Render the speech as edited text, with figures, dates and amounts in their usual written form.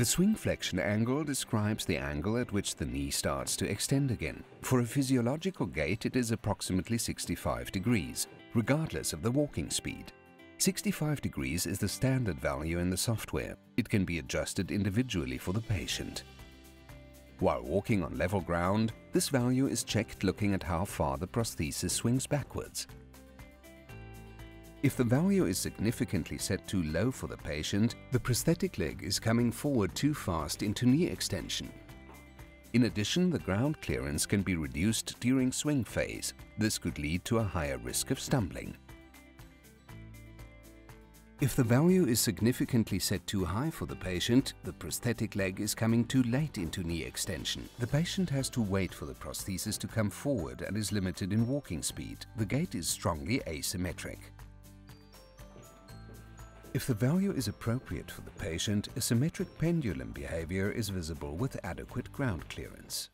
The swing flexion angle describes the angle at which the knee starts to extend again. For a physiological gait, it is approximately 65 degrees, regardless of the walking speed. 65 degrees is the standard value in the software. It can be adjusted individually for the patient. While walking on level ground, this value is checked looking at how far the prosthesis swings backwards. If the value is significantly set too low for the patient, the prosthetic leg is coming forward too fast into knee extension. In addition, the ground clearance can be reduced during swing phase. This could lead to a higher risk of stumbling. If the value is significantly set too high for the patient, the prosthetic leg is coming too late into knee extension. The patient has to wait for the prosthesis to come forward and is limited in walking speed. The gait is strongly asymmetric. If the value is appropriate for the patient, a symmetric pendulum behavior is visible with adequate ground clearance.